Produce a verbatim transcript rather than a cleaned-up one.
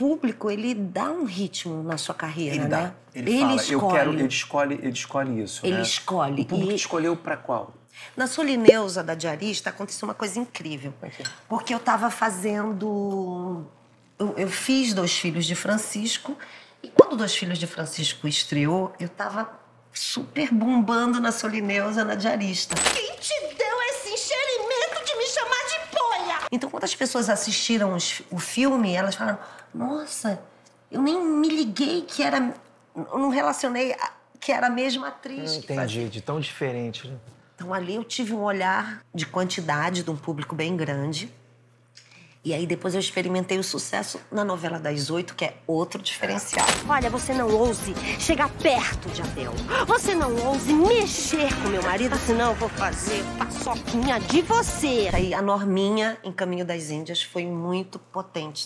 público, ele dá um ritmo na sua carreira, ele né? Dá. Ele, ele fala, escolhe. Eu quero, ele escolhe. Ele escolhe isso, ele né? Ele escolhe. O público e... escolheu para qual? Na Solineusa, da Diarista, aconteceu uma coisa incrível. Porque eu estava fazendo... Eu, eu fiz Dois Filhos de Francisco. E quando Dois Filhos de Francisco estreou, eu estava super bombando na Solineusa, na Diarista. Quem te deu esse enxerimento de me chamar de polha? Então, quando as pessoas assistiram os, o filme, elas falaram... Nossa, eu nem me liguei que era... Eu não relacionei a, que era a mesma atriz. Não entendi, de tão diferente, né? Então, ali eu tive um olhar de quantidade de um público bem grande. E aí, depois eu experimentei o sucesso na novela das oito, que é outro diferencial. Olha, você não ouse chegar perto de Abel. Você não ouse mexer com meu marido, senão eu vou fazer paçoquinha de você. Aí, a Norminha, em Caminho das Índias, foi muito potente.